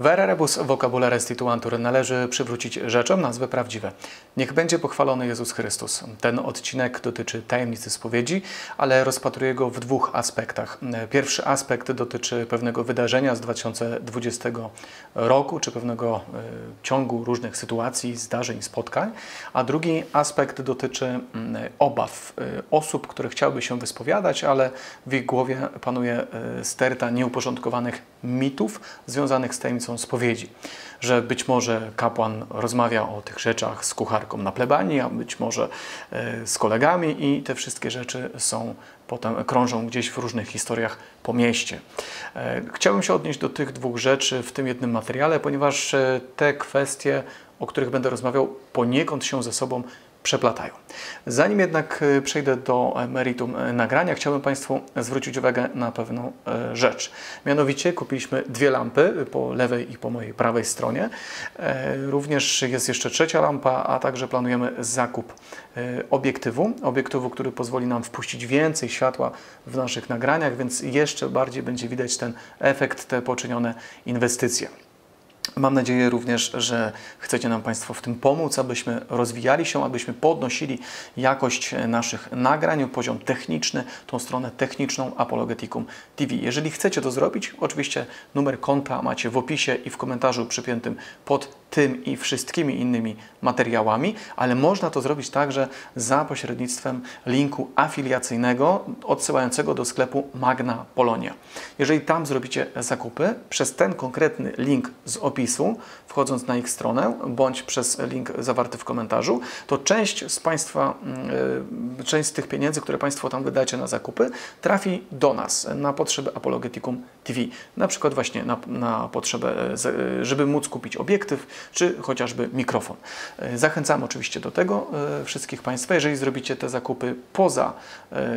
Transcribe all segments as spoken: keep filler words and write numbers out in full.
Vere rebus vocabularis tituantur, należy przywrócić rzeczom nazwy prawdziwe. Niech będzie pochwalony Jezus Chrystus. Ten odcinek dotyczy tajemnicy spowiedzi, ale rozpatruje go w dwóch aspektach. Pierwszy aspekt dotyczy pewnego wydarzenia z dwa tysiące dwudziestego roku, czy pewnego ciągu różnych sytuacji, zdarzeń, spotkań, a drugi aspekt dotyczy obaw osób, które chciałyby się wyspowiadać, ale w ich głowie panuje sterta nieuporządkowanych mitów związanych z tajemnicą spowiedzi, że być może kapłan rozmawia o tych rzeczach z kucharką na plebanii, a być może z kolegami i te wszystkie rzeczy są potem krążą gdzieś w różnych historiach po mieście. Chciałbym się odnieść do tych dwóch rzeczy w tym jednym materiale, ponieważ te kwestie, o których będę rozmawiał, poniekąd się ze sobą przeplatają. Zanim jednak przejdę do meritum nagrania, chciałbym Państwu zwrócić uwagę na pewną rzecz. Mianowicie kupiliśmy dwie lampy, po lewej i po mojej prawej stronie. Również jest jeszcze trzecia lampa, a także planujemy zakup obiektywu. Obiektywu, który pozwoli nam wpuścić więcej światła w naszych nagraniach, więc jeszcze bardziej będzie widać ten efekt, te poczynione inwestycje. Mam nadzieję również, że chcecie nam Państwo w tym pomóc, abyśmy rozwijali się, abyśmy podnosili jakość naszych nagrań, poziom techniczny, tą stronę techniczną Apologeticum T V. Jeżeli chcecie to zrobić, oczywiście numer konta macie w opisie i w komentarzu przypiętym pod tym i wszystkimi innymi materiałami, ale można to zrobić także za pośrednictwem linku afiliacyjnego odsyłającego do sklepu Magna Polonia. Jeżeli tam zrobicie zakupy, przez ten konkretny link z opisu, wchodząc na ich stronę, bądź przez link zawarty w komentarzu, to część z Państwa, część z tych pieniędzy, które Państwo tam wydacie na zakupy, trafi do nas na potrzeby Apologeticum T V. Na przykład właśnie na, na potrzebę, żeby móc kupić obiektyw, czy chociażby mikrofon. Zachęcam oczywiście do tego wszystkich Państwa. Jeżeli zrobicie te zakupy poza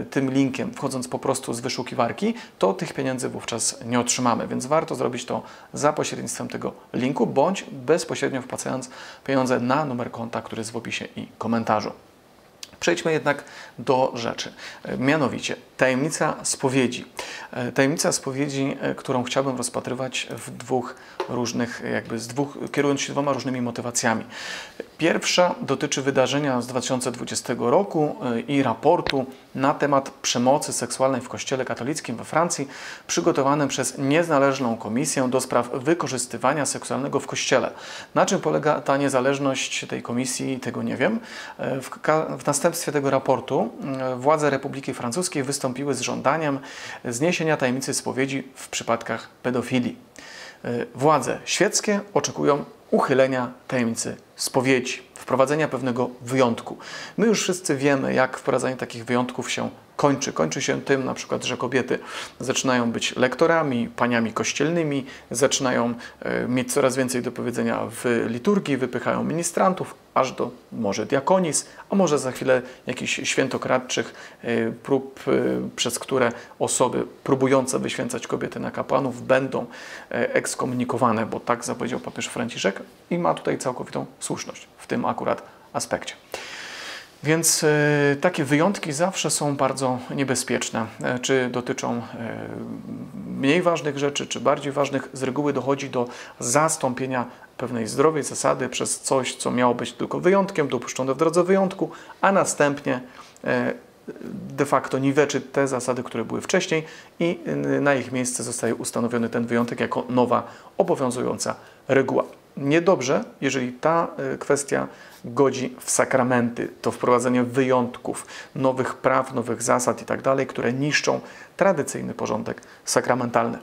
tym linkiem, wchodząc po prostu z wyszukiwarki, to tych pieniędzy wówczas nie otrzymamy, więc warto zrobić to za pośrednictwem tego linku, bądź bezpośrednio wpłacając pieniądze na numer konta, który jest w opisie i komentarzu. Przejdźmy jednak do rzeczy, mianowicie tajemnica spowiedzi. Tajemnica spowiedzi, którą chciałbym rozpatrywać w dwóch różnych, jakby z dwóch, kierując się dwoma różnymi motywacjami. Pierwsza dotyczy wydarzenia z dwa tysiące dwudziestego roku i raportu na temat przemocy seksualnej w Kościele katolickim we Francji, przygotowanym przez niezależną komisję do spraw wykorzystywania seksualnego w Kościele. Na czym polega ta niezależność tej komisji, tego nie wiem. W, w następstwie tego raportu władze Republiki Francuskiej wystąpiły z żądaniem zniesienia tajemnicy spowiedzi w przypadkach pedofilii. Władze świeckie oczekują uchylenia tajemnicy spowiedzi, wprowadzenia pewnego wyjątku. My już wszyscy wiemy, jak wprowadzanie takich wyjątków się kończy. Kończy się tym na przykład, że kobiety zaczynają być lektorami, paniami kościelnymi, zaczynają mieć coraz więcej do powiedzenia w liturgii, wypychają ministrantów, aż do może diakonis, a może za chwilę jakichś świętokradczych prób, przez które osoby próbujące wyświęcać kobiety na kapłanów będą ekskomunikowane, bo tak zapowiedział papież Franciszek i ma tutaj całkowitą słuszność w tym akurat aspekcie. Więc y, takie wyjątki zawsze są bardzo niebezpieczne. Czy dotyczą y, mniej ważnych rzeczy, czy bardziej ważnych, z reguły dochodzi do zastąpienia pewnej zdrowej zasady przez coś, co miało być tylko wyjątkiem, dopuszczone w drodze wyjątku, a następnie y, de facto niweczy te zasady, które były wcześniej i y, na ich miejsce zostaje ustanowiony ten wyjątek jako nowa, obowiązująca reguła. Niedobrze, jeżeli ta kwestia godzi w sakramenty, to wprowadzenie wyjątków, nowych praw, nowych zasad itd., które niszczą tradycyjny porządek sakramentalny.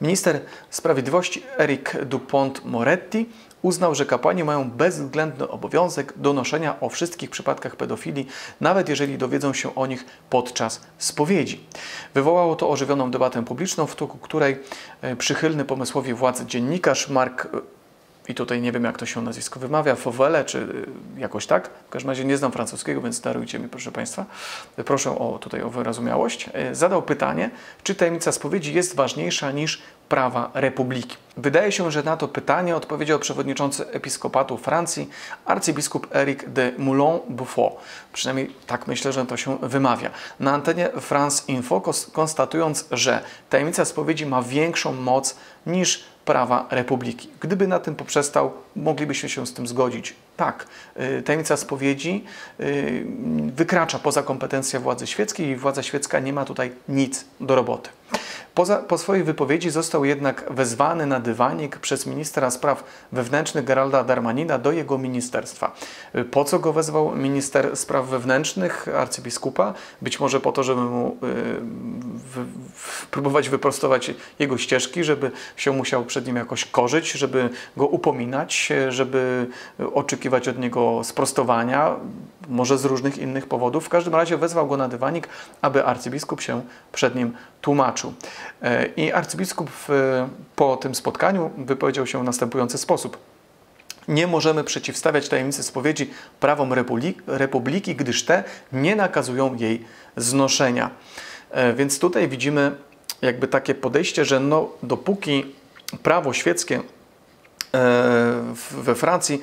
Minister Sprawiedliwości Eric Dupont-Moretti uznał, że kapłani mają bezwzględny obowiązek donoszenia o wszystkich przypadkach pedofilii, nawet jeżeli dowiedzą się o nich podczas spowiedzi. Wywołało to ożywioną debatę publiczną, w toku której przychylny pomysłowi władz dziennikarz Mark i tutaj nie wiem, jak to się nazwisko wymawia, Fouvelle, czy jakoś tak. W każdym razie nie znam francuskiego, więc darujcie mi, proszę Państwa. Proszę o, tutaj o wyrozumiałość. Zadał pytanie, czy tajemnica spowiedzi jest ważniejsza niż prawa republiki. Wydaje się, że na to pytanie odpowiedział przewodniczący episkopatu Francji, arcybiskup Eric de Moulin Bouffo. Przynajmniej tak myślę, że to się wymawia. Na antenie France Info konstatując, że tajemnica spowiedzi ma większą moc niż prawa republiki. Gdyby na tym poprzestał, moglibyśmy się z tym zgodzić. Tak, tajemnica spowiedzi wykracza poza kompetencje władzy świeckiej i władza świecka nie ma tutaj nic do roboty. Poza, po swojej wypowiedzi został jednak wezwany na dywanik przez ministra spraw wewnętrznych Géralda Darmanina do jego ministerstwa. Po co go wezwał minister spraw wewnętrznych, arcybiskupa? Być może po to, żeby mu y, w, w, próbować wyprostować jego ścieżki, żeby się musiał przed nim jakoś korzyć, żeby go upominać, żeby oczekiwać od niego sprostowania, może z różnych innych powodów. W każdym razie wezwał go na dywanik, aby arcybiskup się przed nim tłumaczył. I arcybiskup po tym spotkaniu wypowiedział się w następujący sposób. Nie możemy przeciwstawiać tajemnicy spowiedzi prawom republiki, gdyż te nie nakazują jej znoszenia. Więc tutaj widzimy jakby takie podejście, że no, dopóki prawo świeckie we Francji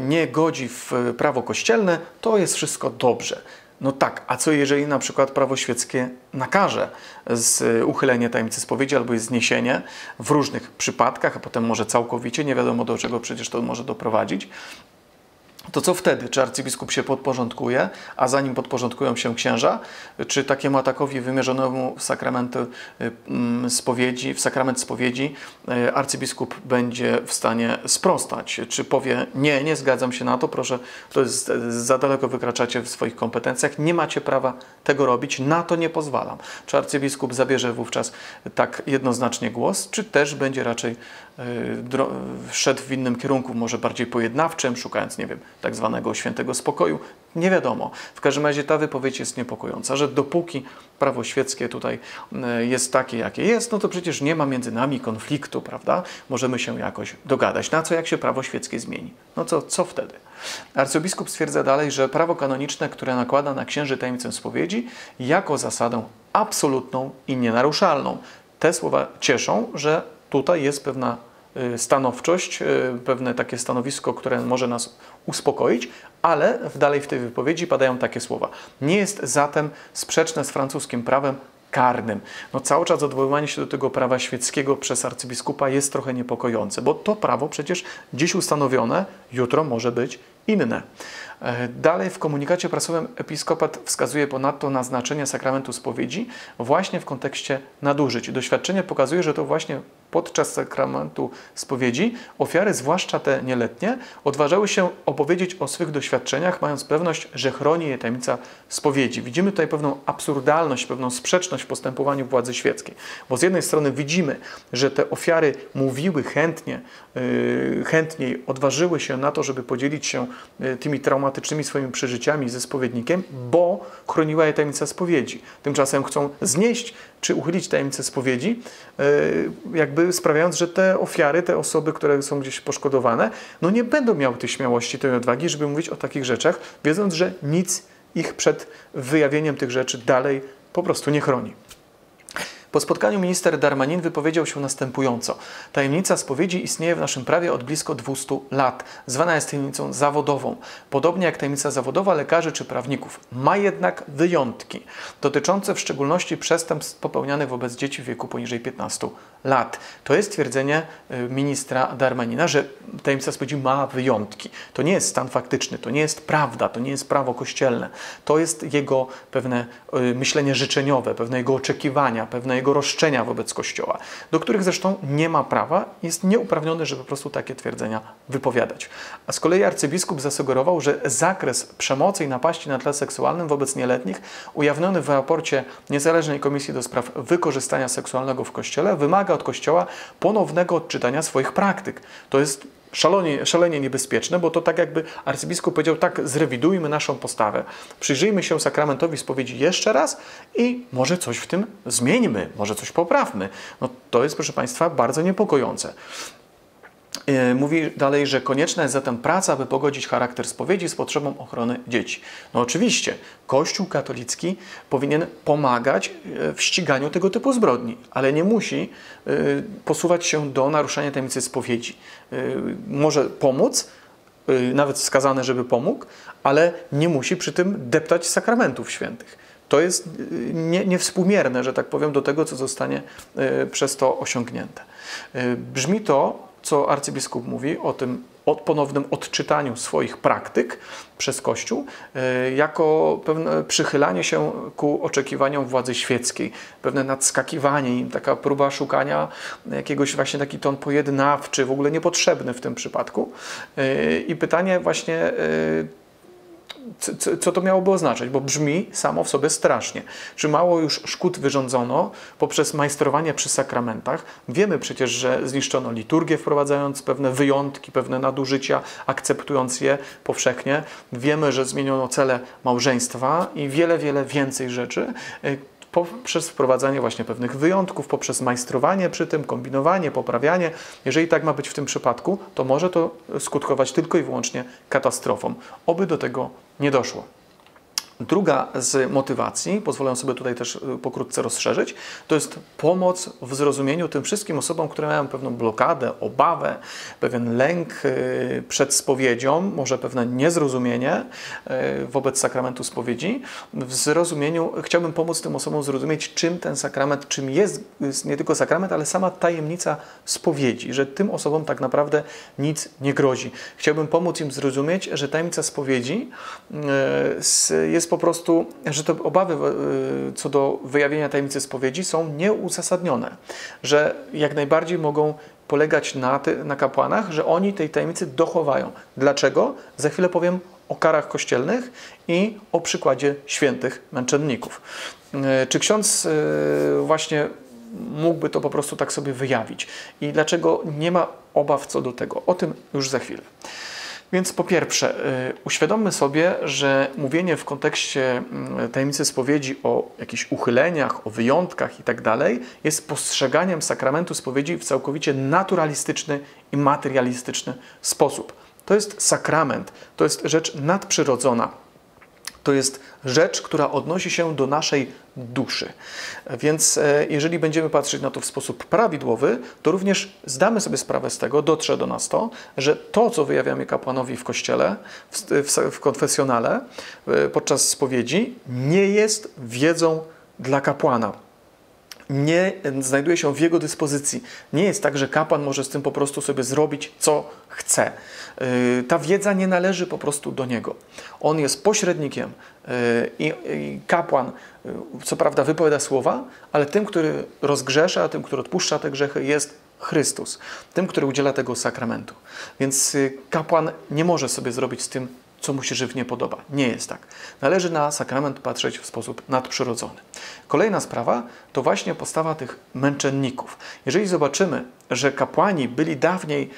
nie godzi w prawo kościelne, to jest wszystko dobrze. No tak, a co jeżeli na przykład prawo świeckie nakaże z uchylenie tajemnicy spowiedzi albo jej zniesienie w różnych przypadkach, a potem może całkowicie, nie wiadomo do czego przecież to może doprowadzić, to co wtedy? Czy arcybiskup się podporządkuje, a zanim podporządkują się księża? Czy takiemu atakowi wymierzonemu w sakrament spowiedzi, w sakrament spowiedzi arcybiskup będzie w stanie sprostać? Czy powie, nie, nie zgadzam się na to, proszę, to jest, za daleko wykraczacie w swoich kompetencjach, nie macie prawa tego robić, na to nie pozwalam. Czy arcybiskup zabierze wówczas tak jednoznacznie głos, czy też będzie raczej szedł w innym kierunku, może bardziej pojednawczym, szukając, nie wiem, tak zwanego świętego spokoju. Nie wiadomo. W każdym razie ta wypowiedź jest niepokojąca, że dopóki prawo świeckie tutaj jest takie, jakie jest, no to przecież nie ma między nami konfliktu, prawda? Możemy się jakoś dogadać. Na co, jak się prawo świeckie zmieni? No co, co wtedy? Arcybiskup stwierdza dalej, że prawo kanoniczne, które nakłada na księży tajemnicę spowiedzi, jako zasadę absolutną i nienaruszalną. Te słowa cieszą, że tutaj jest pewna stanowczość, pewne takie stanowisko, które może nas uspokoić, ale dalej w tej wypowiedzi padają takie słowa. Nie jest zatem sprzeczne z francuskim prawem karnym. No cały czas odwoływanie się do tego prawa świeckiego przez arcybiskupa jest trochę niepokojące, bo to prawo przecież dziś ustanowione, jutro może być inne. Dalej w komunikacie prasowym episkopat wskazuje ponadto na znaczenie sakramentu spowiedzi właśnie w kontekście nadużyć. Doświadczenie pokazuje, że to właśnie podczas sakramentu spowiedzi ofiary, zwłaszcza te nieletnie, odważały się opowiedzieć o swych doświadczeniach, mając pewność, że chroni je tajemnica spowiedzi. Widzimy tutaj pewną absurdalność, pewną sprzeczność w postępowaniu władzy świeckiej. Bo z jednej strony widzimy, że te ofiary mówiły chętnie, yy, chętniej odważyły się na to, żeby podzielić się tymi traumatycznymi swoimi przeżyciami ze spowiednikiem, bo chroniła je tajemnica spowiedzi. Tymczasem chcą znieść czy uchylić tajemnicę spowiedzi, jakby sprawiając, że te ofiary, te osoby, które są gdzieś poszkodowane, no nie będą miały tej śmiałości, tej odwagi, żeby mówić o takich rzeczach, wiedząc, że nic ich przed wyjawieniem tych rzeczy dalej po prostu nie chroni. Po spotkaniu minister Darmanin wypowiedział się następująco. Tajemnica spowiedzi istnieje w naszym prawie od blisko dwustu lat. Zwana jest tajemnicą zawodową, podobnie jak tajemnica zawodowa lekarzy czy prawników. Ma jednak wyjątki, dotyczące w szczególności przestępstw popełnianych wobec dzieci w wieku poniżej piętnastu lat. To jest twierdzenie ministra Darmanina, że tajemnica spowiedzi ma wyjątki. To nie jest stan faktyczny, to nie jest prawda, to nie jest prawo kościelne. To jest jego pewne myślenie życzeniowe, pewne jego oczekiwania, pewne jego jego roszczenia wobec Kościoła, do których zresztą nie ma prawa, jest nieuprawniony, żeby po prostu takie twierdzenia wypowiadać. A z kolei arcybiskup zasugerował, że zakres przemocy i napaści na tle seksualnym wobec nieletnich ujawniony w raporcie Niezależnej Komisji do Spraw Wykorzystania Seksualnego w Kościele wymaga od Kościoła ponownego odczytania swoich praktyk. To jest Szalenie, szalenie niebezpieczne, bo to tak jakby arcybiskup powiedział, tak, zrewidujmy naszą postawę, przyjrzyjmy się sakramentowi spowiedzi jeszcze raz i może coś w tym zmieńmy, może coś poprawmy. No to jest, proszę Państwa, bardzo niepokojące. Mówi dalej, że konieczna jest zatem praca, aby pogodzić charakter spowiedzi z potrzebą ochrony dzieci. No oczywiście, Kościół katolicki powinien pomagać w ściganiu tego typu zbrodni, ale nie musi posuwać się do naruszania tajemnicy spowiedzi. Może pomóc, nawet wskazane, żeby pomógł, ale nie musi przy tym deptać sakramentów świętych. to jest nie, niewspółmierne, że tak powiem, do tego, co zostanie przez to osiągnięte. Brzmi to, co arcybiskup mówi o tym od ponownym odczytaniu swoich praktyk przez Kościół, jako pewne przychylanie się ku oczekiwaniom władzy świeckiej, pewne nadskakiwanie im, taka próba szukania jakiegoś właśnie taki ton pojednawczy, w ogóle niepotrzebny w tym przypadku. I pytanie właśnie, co to miałoby oznaczać, bo brzmi samo w sobie strasznie. Czy mało już szkód wyrządzono poprzez majstrowanie przy sakramentach? Wiemy przecież, że zniszczono liturgię, wprowadzając pewne wyjątki, pewne nadużycia, akceptując je powszechnie. Wiemy, że zmieniono cele małżeństwa i wiele, wiele więcej rzeczy poprzez wprowadzanie właśnie pewnych wyjątków, poprzez majstrowanie przy tym, kombinowanie, poprawianie. Jeżeli tak ma być w tym przypadku, to może to skutkować tylko i wyłącznie katastrofą. Oby do tego nie doszło. Druga z motywacji, pozwolę sobie tutaj też pokrótce rozszerzyć, to jest pomoc w zrozumieniu tym wszystkim osobom, które mają pewną blokadę, obawę, pewien lęk przed spowiedzią, może pewne niezrozumienie wobec sakramentu spowiedzi. W zrozumieniu, chciałbym pomóc tym osobom zrozumieć, czym ten sakrament, czym jest, jest nie tylko sakrament, ale sama tajemnica spowiedzi, że tym osobom tak naprawdę nic nie grozi. Chciałbym pomóc im zrozumieć, że tajemnica spowiedzi jest po prostu, że te obawy co do wyjawienia tajemnicy spowiedzi są nieuzasadnione, że jak najbardziej mogą polegać na, ty, na kapłanach, że oni tej tajemnicy dochowają. Dlaczego? Za chwilę powiem o karach kościelnych i o przykładzie świętych męczenników. Czy ksiądz właśnie mógłby to po prostu tak sobie wyjawić? I dlaczego nie ma obaw co do tego? O tym już za chwilę. Więc po pierwsze, uświadommy sobie, że mówienie w kontekście tajemnicy spowiedzi o jakichś uchyleniach, o wyjątkach itd. jest postrzeganiem sakramentu spowiedzi w całkowicie naturalistyczny i materialistyczny sposób. To jest sakrament, to jest rzecz nadprzyrodzona. To jest rzecz, która odnosi się do naszej duszy. Więc jeżeli będziemy patrzeć na to w sposób prawidłowy, to również zdamy sobie sprawę z tego, dotrze do nas to, że to, co wyjawiamy kapłanowi w kościele, w konfesjonale, podczas spowiedzi, nie jest wiedzą dla kapłana. Nie znajduje się w jego dyspozycji. Nie jest tak, że kapłan może z tym po prostu sobie zrobić, co chce. Ta wiedza nie należy po prostu do niego. On jest pośrednikiem i kapłan, co prawda, wypowiada słowa, ale tym, który rozgrzesza, tym, który odpuszcza te grzechy, jest Chrystus. Tym, który udziela tego sakramentu. Więc kapłan nie może sobie zrobić z tym, co mu się żywnie podoba. Nie jest tak. Należy na sakrament patrzeć w sposób nadprzyrodzony. Kolejna sprawa to właśnie postawa tych męczenników. Jeżeli zobaczymy, że kapłani byli dawniej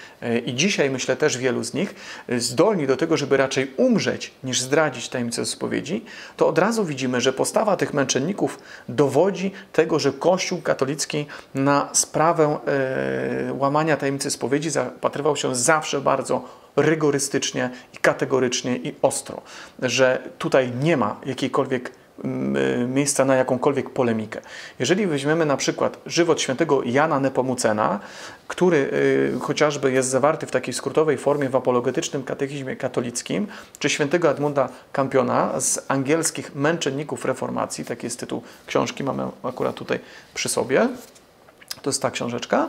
i dzisiaj, myślę, też wielu z nich zdolni do tego, żeby raczej umrzeć, niż zdradzić tajemnicę spowiedzi, to od razu widzimy, że postawa tych męczenników dowodzi tego, że Kościół katolicki na sprawę e, łamania tajemnicy spowiedzi zapatrywał się zawsze bardzo rygorystycznie i kategorycznie i ostro, że tutaj nie ma jakiejkolwiek miejsca na jakąkolwiek polemikę. Jeżeli weźmiemy na przykład żywot świętego Jana Nepomucena, który chociażby jest zawarty w takiej skrótowej formie w apologetycznym katechizmie katolickim, czy świętego Edmunda Campiona z angielskich męczenników reformacji, taki jest tytuł książki, mamy akurat tutaj przy sobie, to jest ta książeczka,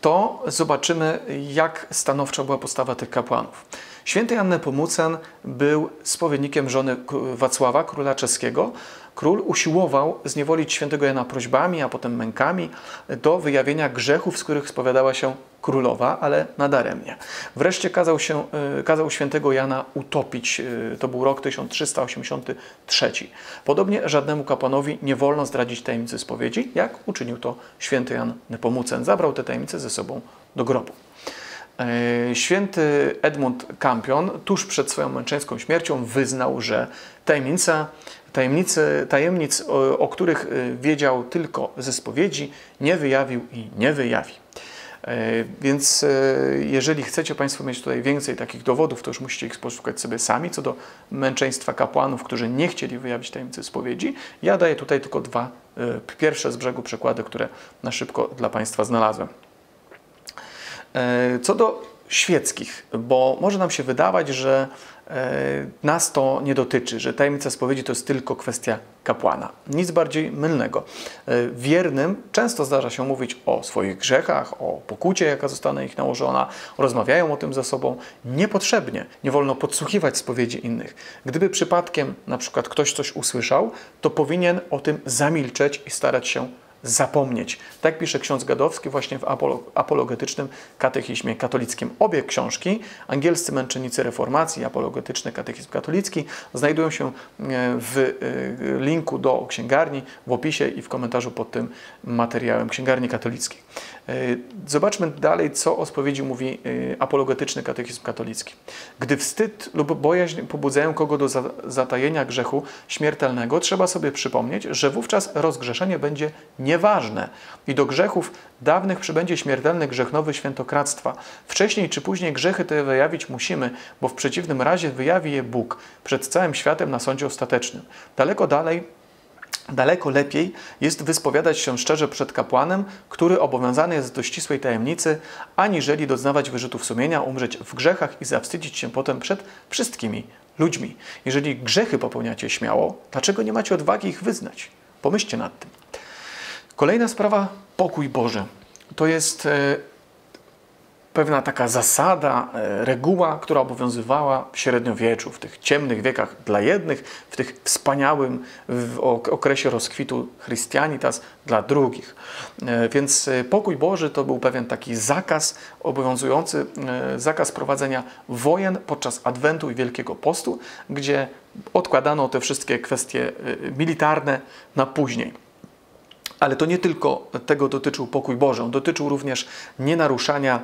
to zobaczymy, jak stanowcza była postawa tych kapłanów. Święty Jan Nepomucen był spowiednikiem żony Wacława, króla czeskiego. Król usiłował zniewolić świętego Jana prośbami, a potem mękami do wyjawienia grzechów, z których spowiadała się królowa, ale nadaremnie. Wreszcie kazał, się, kazał świętego Jana utopić. To był rok tysiąc trzysta osiemdziesiąty trzeci. Podobnie żadnemu kapłanowi nie wolno zdradzić tajemnicy spowiedzi, jak uczynił to święty Jan Nepomucen. Zabrał tę tajemnicę ze sobą do grobu. Święty Edmund Campion tuż przed swoją męczeńską śmiercią wyznał, że tajemnica, tajemnicy, tajemnic, o, o których wiedział tylko ze spowiedzi, nie wyjawił i nie wyjawi. Więc jeżeli chcecie Państwo mieć tutaj więcej takich dowodów, to już musicie ich poszukać sobie sami. Co do męczeństwa kapłanów, którzy nie chcieli wyjawić tajemnicy spowiedzi, ja daję tutaj tylko dwa pierwsze z brzegu przykłady, które na szybko dla Państwa znalazłem. Co do świeckich, bo może nam się wydawać, że nas to nie dotyczy, że tajemnica spowiedzi to jest tylko kwestia kapłana. Nic bardziej mylnego. Wiernym często zdarza się mówić o swoich grzechach, o pokucie, jaka zostanie ich nałożona, rozmawiają o tym ze sobą niepotrzebnie. Nie wolno podsłuchiwać spowiedzi innych. Gdyby przypadkiem na przykład ktoś coś usłyszał, to powinien o tym zamilczeć i starać się zapomnieć. Tak pisze ksiądz Gadowski właśnie w apologetycznym katechizmie katolickim. Obie książki, Angielscy męczennicy reformacji, apologetyczny katechizm katolicki, znajdują się w linku do księgarni, w opisie i w komentarzu pod tym materiałem księgarni katolickiej. Zobaczmy dalej, co o spowiedzi mówi apologetyczny katechizm katolicki. Gdy wstyd lub bojaźń pobudzają kogo do zatajenia grzechu śmiertelnego, trzeba sobie przypomnieć, że wówczas rozgrzeszenie będzie nieważne i do grzechów dawnych przybędzie śmiertelny grzech nowy świętokradztwa. Wcześniej czy później grzechy te wyjawić musimy, bo w przeciwnym razie wyjawi je Bóg przed całym światem na sądzie ostatecznym. Daleko dalej Daleko lepiej jest wyspowiadać się szczerze przed kapłanem, który obowiązany jest do ścisłej tajemnicy, aniżeli doznawać wyrzutów sumienia, umrzeć w grzechach i zawstydzić się potem przed wszystkimi ludźmi. Jeżeli grzechy popełniacie śmiało, dlaczego nie macie odwagi ich wyznać? Pomyślcie nad tym. Kolejna sprawa, pokój Boży. To jest pewna taka zasada, reguła, która obowiązywała w średniowieczu, w tych ciemnych wiekach dla jednych, w tych wspaniałym w okresie rozkwitu Christianitas dla drugich. Więc pokój Boży to był pewien taki zakaz obowiązujący, zakaz prowadzenia wojen podczas Adwentu i Wielkiego Postu, gdzie odkładano te wszystkie kwestie militarne na później. Ale to nie tylko tego dotyczył pokój Boży, on dotyczył również nienaruszania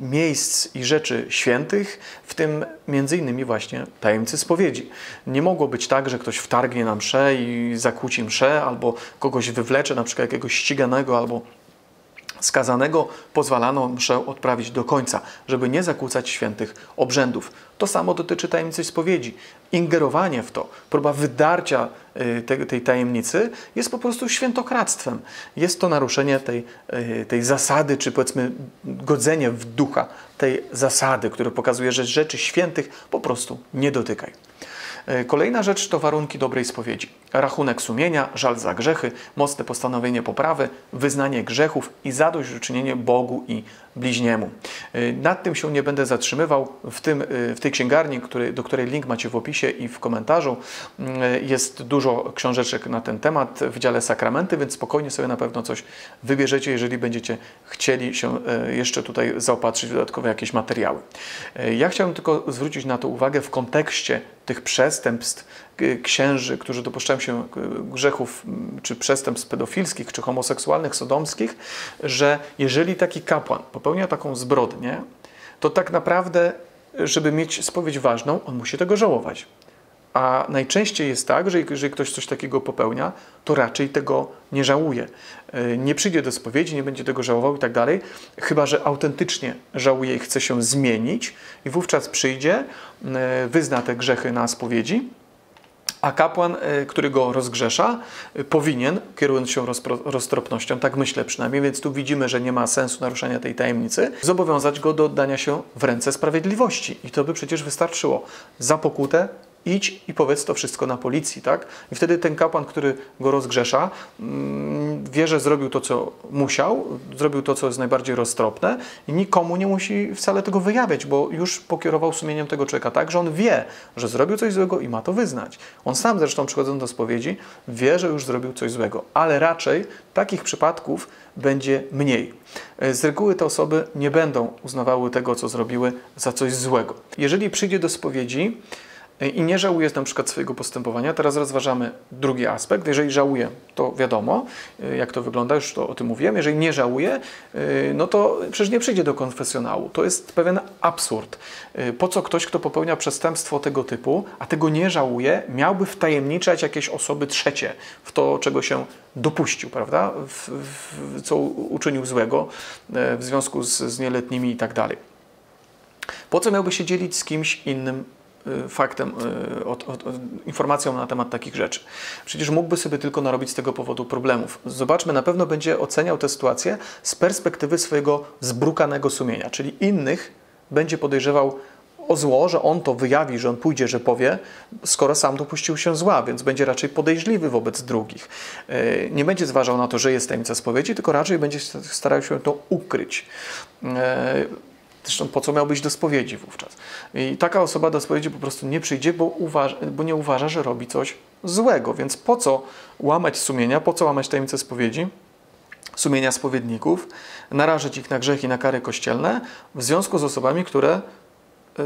miejsc i rzeczy świętych, w tym między innymi właśnie tajemnicy spowiedzi. Nie mogło być tak, że ktoś wtargnie na mszę i zakłóci mszę, albo kogoś wywlecze, na przykład jakiegoś ściganego albo skazanego, pozwalano mszę odprawić do końca, żeby nie zakłócać świętych obrzędów. To samo dotyczy tajemnicy spowiedzi. Ingerowanie w to, próba wydarcia tej tajemnicy jest po prostu świętokradztwem. Jest to naruszenie tej, tej zasady, czy powiedzmy godzenie w ducha tej zasady, które pokazuje, że rzeczy świętych po prostu nie dotykaj. Kolejna rzecz to warunki dobrej spowiedzi. Rachunek sumienia, żal za grzechy, mocne postanowienie poprawy, wyznanie grzechów i zadośćuczynienie Bogu i bliźniemu. Nad tym się nie będę zatrzymywał. W, tym, w tej księgarni, który, do której link macie w opisie i w komentarzu, jest dużo książeczek na ten temat w dziale sakramenty, więc spokojnie sobie na pewno coś wybierzecie, jeżeli będziecie chcieli się jeszcze tutaj zaopatrzyć w dodatkowe jakieś materiały. Ja chciałem tylko zwrócić na to uwagę w kontekście tych przestępstw księży, którzy dopuszczają się grzechów czy przestępstw pedofilskich, czy homoseksualnych, sodomskich, że jeżeli taki kapłan popełnia taką zbrodnię, to tak naprawdę, żeby mieć spowiedź ważną, on musi tego żałować. A najczęściej jest tak, że jeżeli ktoś coś takiego popełnia, to raczej tego nie żałuje. Nie przyjdzie do spowiedzi, nie będzie tego żałował i tak dalej, chyba że autentycznie żałuje i chce się zmienić i wówczas przyjdzie, wyzna te grzechy na spowiedzi, a kapłan, który go rozgrzesza, powinien, kierując się roztropnością, tak myślę przynajmniej, więc tu widzimy, że nie ma sensu naruszania tej tajemnicy, zobowiązać go do oddania się w ręce sprawiedliwości. I to by przecież wystarczyło. Za pokutę idź i powiedz to wszystko na policji, tak? I wtedy ten kapłan, który go rozgrzesza, wie, że zrobił to, co musiał, zrobił to, co jest najbardziej roztropne i nikomu nie musi wcale tego wyjawiać, bo już pokierował sumieniem tego człowieka tak, że on wie, że zrobił coś złego i ma to wyznać. On sam zresztą, przychodząc do spowiedzi, wie, że już zrobił coś złego, ale raczej takich przypadków będzie mniej. Z reguły te osoby nie będą uznawały tego, co zrobiły, za coś złego. Jeżeli przyjdzie do spowiedzi i nie żałuje na przykład swojego postępowania, teraz rozważamy drugi aspekt. Jeżeli żałuje, to wiadomo, jak to wygląda, już to o tym mówiłem. Jeżeli nie żałuje, no to przecież nie przyjdzie do konfesjonału. To jest pewien absurd. Po co ktoś, kto popełnia przestępstwo tego typu, a tego nie żałuje, miałby wtajemniczać jakieś osoby trzecie w to, czego się dopuścił, prawda? W, w, co uczynił złego w związku z, z nieletnimi i tak dalej. Po co miałby się dzielić z kimś innym faktem, od, od, od, informacją na temat takich rzeczy. Przecież mógłby sobie tylko narobić z tego powodu problemów. Zobaczmy, na pewno będzie oceniał tę sytuację z perspektywy swojego zbrukanego sumienia, czyli innych będzie podejrzewał o zło, że on to wyjawi, że on pójdzie, że powie, skoro sam dopuścił się zła, więc będzie raczej podejrzliwy wobec drugich. Nie będzie zważał na to, że jest tajemnica spowiedzi, tylko raczej będzie starał się to ukryć. Zresztą po co miał być do spowiedzi wówczas? I taka osoba do spowiedzi po prostu nie przyjdzie, bo, uważa, bo nie uważa, że robi coś złego. Więc po co łamać sumienia, po co łamać tajemnicę spowiedzi, sumienia spowiedników, narażać ich na grzech i na kary kościelne w związku z osobami, które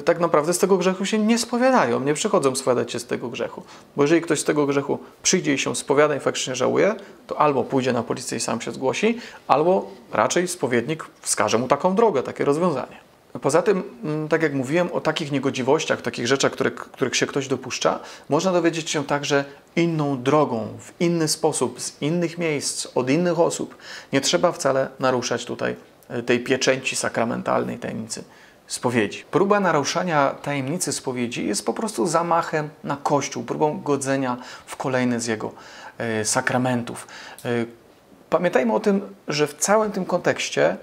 tak naprawdę z tego grzechu się nie spowiadają, nie przychodzą spowiadać się z tego grzechu. Bo jeżeli ktoś z tego grzechu przyjdzie i się spowiada i faktycznie żałuje, to albo pójdzie na policję i sam się zgłosi, albo raczej spowiednik wskaże mu taką drogę, takie rozwiązanie. Poza tym, tak jak mówiłem, o takich niegodziwościach, takich rzeczach, których, których się ktoś dopuszcza, można dowiedzieć się także inną drogą, w inny sposób, z innych miejsc, od innych osób. Nie trzeba wcale naruszać tutaj tej pieczęci sakramentalnej tajemnicy spowiedzi. Próba naruszania tajemnicy spowiedzi jest po prostu zamachem na Kościół, próbą godzenia w kolejny z jego y, sakramentów. Y, pamiętajmy o tym, że w całym tym kontekście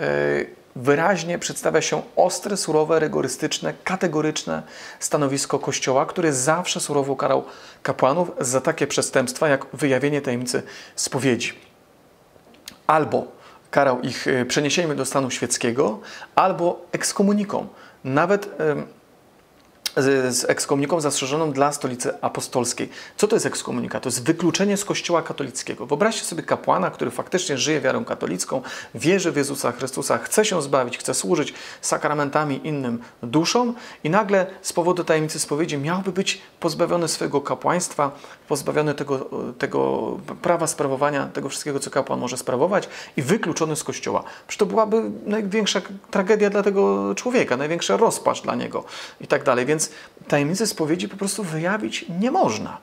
y, wyraźnie przedstawia się ostre, surowe, rygorystyczne, kategoryczne stanowisko Kościoła, który zawsze surowo karał kapłanów za takie przestępstwa jak wyjawienie tajemnicy spowiedzi. Albo karał ich przeniesieniem do stanu świeckiego, albo ekskomuniką. Nawet z ekskomuniką zastrzeżoną dla Stolicy Apostolskiej. Co to jest ekskomunika? To jest wykluczenie z Kościoła katolickiego. Wyobraźcie sobie kapłana, który faktycznie żyje wiarą katolicką, wierzy w Jezusa Chrystusa, chce się zbawić, chce służyć sakramentami innym duszom i nagle z powodu tajemnicy spowiedzi miałby być pozbawiony swojego kapłaństwa, pozbawiony tego, tego prawa sprawowania, tego wszystkiego, co kapłan może sprawować i wykluczony z Kościoła. Przecież to byłaby największa tragedia dla tego człowieka, największa rozpacz dla niego i tak dalej. Więc tajemnicy spowiedzi po prostu wyjawić nie można.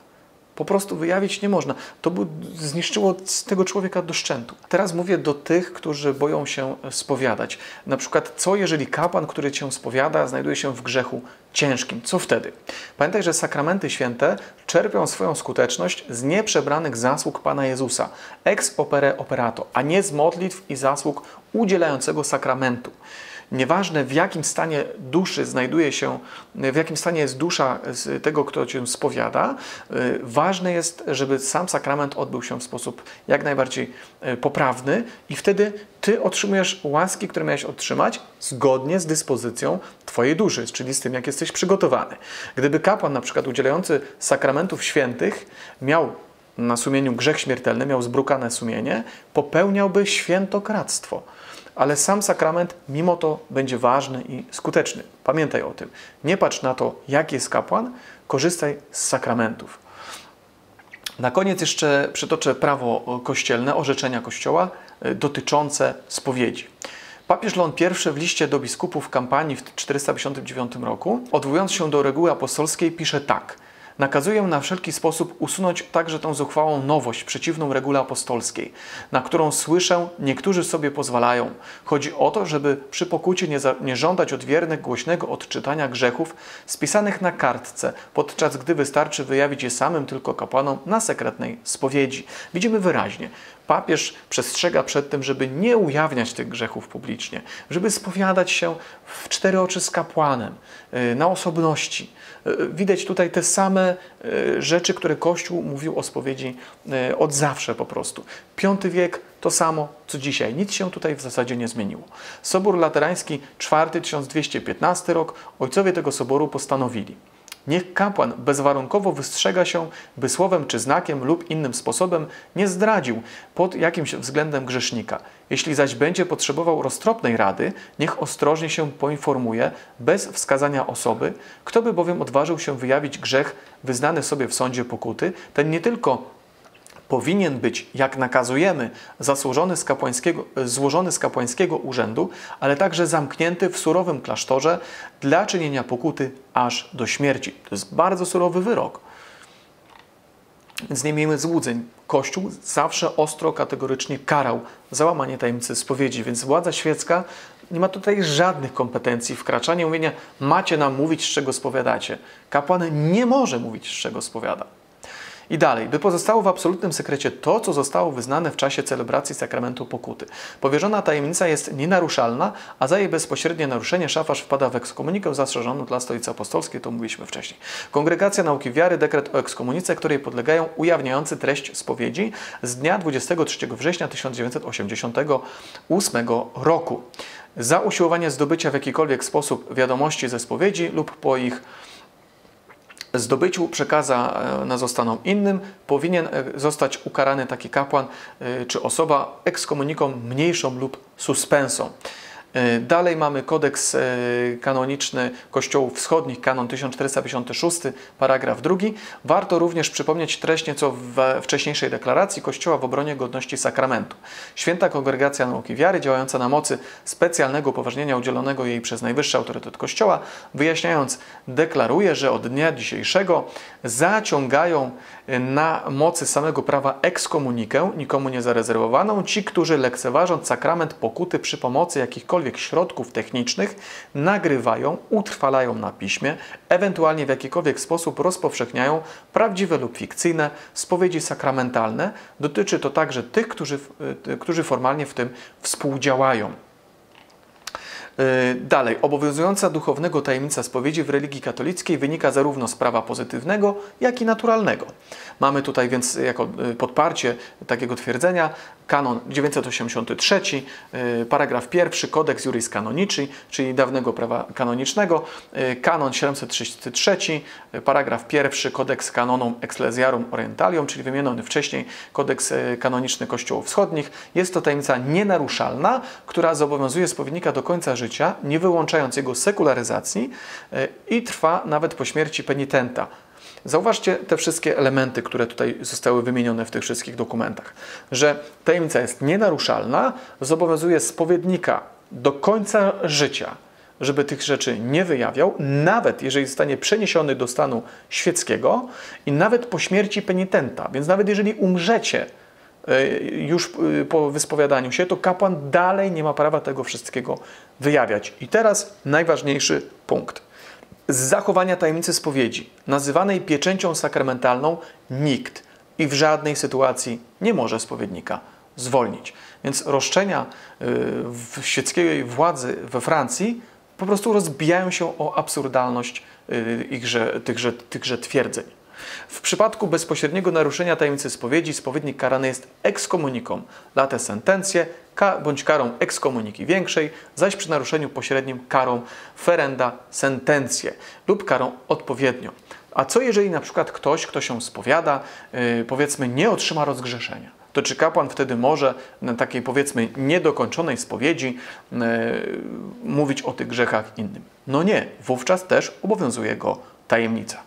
Po prostu wyjawić nie można. To by zniszczyło tego człowieka do szczętu. Teraz mówię do tych, którzy boją się spowiadać. Na przykład, co jeżeli kapłan, który cię spowiada, znajduje się w grzechu ciężkim? Co wtedy? Pamiętaj, że sakramenty święte czerpią swoją skuteczność z nieprzebranych zasług Pana Jezusa. Ex opere operato, a nie z modlitw i zasług udzielającego sakramentu. Nieważne, w jakim stanie duszy znajduje się, w jakim stanie jest dusza tego, kto cię spowiada, ważne jest, żeby sam sakrament odbył się w sposób jak najbardziej poprawny i wtedy ty otrzymujesz łaski, które miałeś otrzymać zgodnie z dyspozycją twojej duszy, czyli z tym, jak jesteś przygotowany. Gdyby kapłan, na przykład udzielający sakramentów świętych, miał na sumieniu grzech śmiertelny, miał zbrukane sumienie, popełniałby świętokradztwo. Ale sam sakrament mimo to będzie ważny i skuteczny. Pamiętaj o tym. Nie patrz na to, jaki jest kapłan, korzystaj z sakramentów. Na koniec jeszcze przytoczę prawo kościelne, orzeczenia Kościoła dotyczące spowiedzi. Papież Leon Pierwszy w liście do biskupów kampanii w czterysta pięćdziesiątym dziewiątym roku, odwołując się do reguły apostolskiej, pisze tak. Nakazuję na wszelki sposób usunąć także tą zuchwałą nowość przeciwną regule apostolskiej, na którą słyszę, niektórzy sobie pozwalają. Chodzi o to, żeby przy pokucie nie, za, nie żądać od wiernych głośnego odczytania grzechów spisanych na kartce, podczas gdy wystarczy wyjawić je samym tylko kapłanom na sekretnej spowiedzi. Widzimy wyraźnie. Papież przestrzega przed tym, żeby nie ujawniać tych grzechów publicznie, żeby spowiadać się w cztery oczy z kapłanem, na osobności. Widać tutaj te same rzeczy, które Kościół mówił o spowiedzi od zawsze po prostu. Piąty wiek to samo, co dzisiaj. Nic się tutaj w zasadzie nie zmieniło. Sobór Laterański czwarty, tysiąc dwieście piętnasty rok, ojcowie tego soboru postanowili. Niech kapłan bezwarunkowo wystrzega się, by słowem czy znakiem lub innym sposobem nie zdradził pod jakimś względem grzesznika. Jeśli zaś będzie potrzebował roztropnej rady, niech ostrożnie się poinformuje, bez wskazania osoby, kto by bowiem odważył się wyjawić grzech wyznany sobie w sądzie pokuty, ten nie tylko powinien być, jak nakazujemy, zasłużony z kapłańskiego, złożony z kapłańskiego urzędu, ale także zamknięty w surowym klasztorze dla czynienia pokuty aż do śmierci. To jest bardzo surowy wyrok. Więc nie miejmy złudzeń. Kościół zawsze ostro, kategorycznie karał za łamanie tajemnicy spowiedzi, więc władza świecka nie ma tutaj żadnych kompetencji wkraczania, mówienia macie nam mówić, z czego spowiadacie. Kapłan nie może mówić, z czego spowiada. I dalej, by pozostało w absolutnym sekrecie to, co zostało wyznane w czasie celebracji sakramentu pokuty. Powierzona tajemnica jest nienaruszalna, a za jej bezpośrednie naruszenie szafarz wpada w ekskomunikę zastrzeżoną dla Stolicy Apostolskiej, to mówiliśmy wcześniej. Kongregacja Nauki Wiary, dekret o ekskomunice, której podlegają ujawniający treść spowiedzi z dnia dwudziestego trzeciego września tysiąc dziewięćset osiemdziesiątego ósmego roku. Za usiłowanie zdobycia w jakikolwiek sposób wiadomości ze spowiedzi lub po ich zdobyciu przekaza na zostaną innym, powinien zostać ukarany taki kapłan czy osoba ekskomuniką mniejszą lub suspensą. Dalej mamy kodeks kanoniczny Kościołów Wschodnich, kanon tysiąc czterysta pięćdziesiąty szósty, paragraf drugi. Warto również przypomnieć treść nieco we wcześniejszej deklaracji Kościoła w obronie godności sakramentu. Święta Kongregacja Nauki Wiary, działająca na mocy specjalnego upoważnienia udzielonego jej przez najwyższy autorytet Kościoła, wyjaśniając, deklaruje, że od dnia dzisiejszego zaciągają na mocy samego prawa ekskomunikę, nikomu nie zarezerwowaną, ci, którzy lekceważąc sakrament pokuty przy pomocy jakichkolwiek środków technicznych nagrywają, utrwalają na piśmie, ewentualnie w jakikolwiek sposób rozpowszechniają prawdziwe lub fikcyjne spowiedzi sakramentalne. Dotyczy to także tych, którzy, którzy formalnie w tym współdziałają. Dalej, obowiązująca duchownego tajemnica spowiedzi w religii katolickiej wynika zarówno z prawa pozytywnego, jak i naturalnego. Mamy tutaj więc jako podparcie takiego twierdzenia kanon dziewięćset osiemdziesiąty trzeci, paragraf pierwszy, kodeks juris canonici, czyli dawnego prawa kanonicznego, kanon siedemset trzydziesty trzeci, paragraf pierwszy, kodeks kanonom ecclesiarum orientalium, czyli wymieniony wcześniej kodeks kanoniczny Kościołów Wschodnich. Jest to tajemnica nienaruszalna, która zobowiązuje spowiednika do końca życia, nie wyłączając jego sekularyzacji i trwa nawet po śmierci penitenta. Zauważcie te wszystkie elementy, które tutaj zostały wymienione w tych wszystkich dokumentach, że tajemnica jest nienaruszalna, zobowiązuje spowiednika do końca życia, żeby tych rzeczy nie wyjawiał, nawet jeżeli zostanie przeniesiony do stanu świeckiego i nawet po śmierci penitenta, więc nawet jeżeli umrzecie już po wyspowiadaniu się, to kapłan dalej nie ma prawa tego wszystkiego wyjawiać. I teraz najważniejszy punkt. Z zachowania tajemnicy spowiedzi, nazywanej pieczęcią sakramentalną, nikt i w żadnej sytuacji nie może spowiednika zwolnić. Więc roszczenia świeckiej władzy we Francji po prostu rozbijają się o absurdalność ichże, tychże, tychże twierdzeń. W przypadku bezpośredniego naruszenia tajemnicy spowiedzi spowiednik karany jest ekskomuniką, late sentencje bądź karą ekskomuniki większej, zaś przy naruszeniu pośrednim karą ferenda sentencje lub karą odpowiednią. A co jeżeli na przykład ktoś, kto się spowiada, powiedzmy nie otrzyma rozgrzeszenia? To czy kapłan wtedy może na takiej powiedzmy niedokończonej spowiedzi yy, mówić o tych grzechach innym? No nie, wówczas też obowiązuje go tajemnica.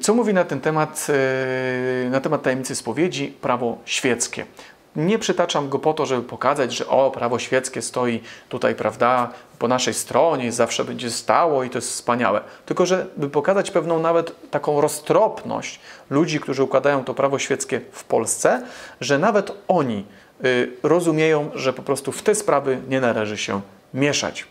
Co mówi na ten temat, na temat tajemnicy spowiedzi prawo świeckie? Nie przytaczam go po to, żeby pokazać, że o, prawo świeckie stoi tutaj, prawda, po naszej stronie, zawsze będzie stało i to jest wspaniałe. Tylko, żeby pokazać pewną nawet taką roztropność ludzi, którzy układają to prawo świeckie w Polsce, że nawet oni rozumieją, że po prostu w te sprawy nie należy się mieszać.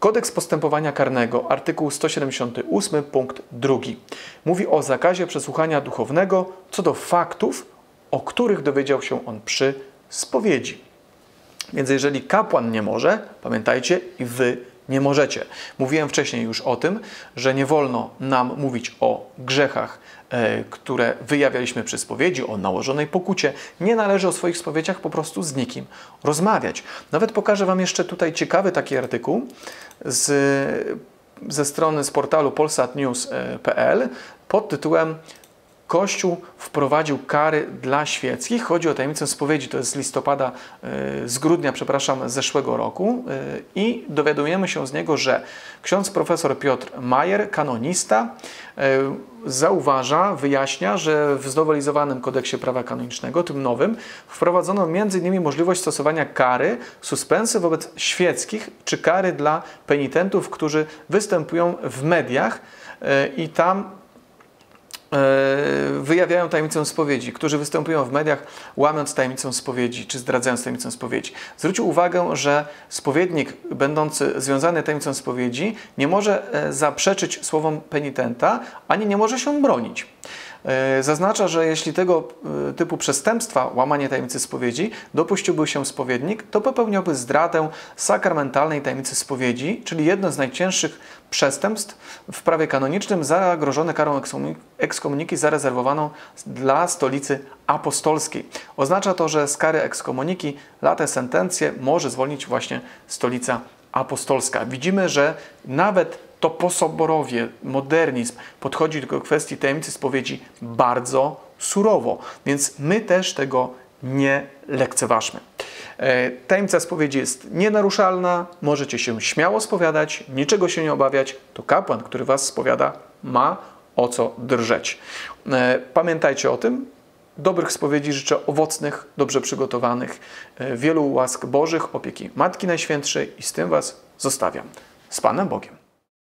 Kodeks postępowania karnego, artykuł sto siedemdziesiąty ósmy, punkt drugi, mówi o zakazie przesłuchania duchownego co do faktów, o których dowiedział się on przy spowiedzi. Więc jeżeli kapłan nie może, pamiętajcie, i wy nie możecie. Mówiłem wcześniej już o tym, że nie wolno nam mówić o grzechach, które wyjawialiśmy przy spowiedzi, o nałożonej pokucie. Nie należy o swoich spowiedziach po prostu z nikim rozmawiać. Nawet pokażę wam jeszcze tutaj ciekawy taki artykuł z, ze strony, z portalu polsat news kropka p l pod tytułem Kościół wprowadził kary dla świeckich. Chodzi o tajemnicę spowiedzi, to jest z listopada, z grudnia, przepraszam, zeszłego roku i dowiadujemy się z niego, że ksiądz profesor Piotr Majer, kanonista, zauważa, wyjaśnia, że w znowelizowanym kodeksie prawa kanonicznego, tym nowym, wprowadzono między innymi możliwość stosowania kary, suspensy wobec świeckich czy kary dla penitentów, którzy występują w mediach i tam wyjawiają tajemnicę spowiedzi, którzy występują w mediach, łamiąc tajemnicę spowiedzi, czy zdradzając tajemnicę spowiedzi. Zwrócił uwagę, że spowiednik będący związany tajemnicą spowiedzi nie może zaprzeczyć słowom penitenta, ani nie może się bronić. Zaznacza, że jeśli tego typu przestępstwa, łamanie tajemnicy spowiedzi, dopuściłby się spowiednik, to popełniałby zdradę sakramentalnej tajemnicy spowiedzi, czyli jedno z najcięższych przestępstw w prawie kanonicznym, zagrożone karą ekskomuniki zarezerwowaną dla Stolicy Apostolskiej. Oznacza to, że z kary ekskomuniki late sentencje może zwolnić właśnie Stolica Apostolska. Widzimy, że nawet to posoborowie, modernizm podchodzi do kwestii tajemnicy spowiedzi bardzo surowo, więc my też tego nie lekceważmy. Tajemnica spowiedzi jest nienaruszalna, możecie się śmiało spowiadać, niczego się nie obawiać, to kapłan, który was spowiada, ma o co drżeć. Pamiętajcie o tym. Dobrych spowiedzi życzę owocnych, dobrze przygotowanych, wielu łask Bożych, opieki Matki Najświętszej i z tym was zostawiam. Z Panem Bogiem.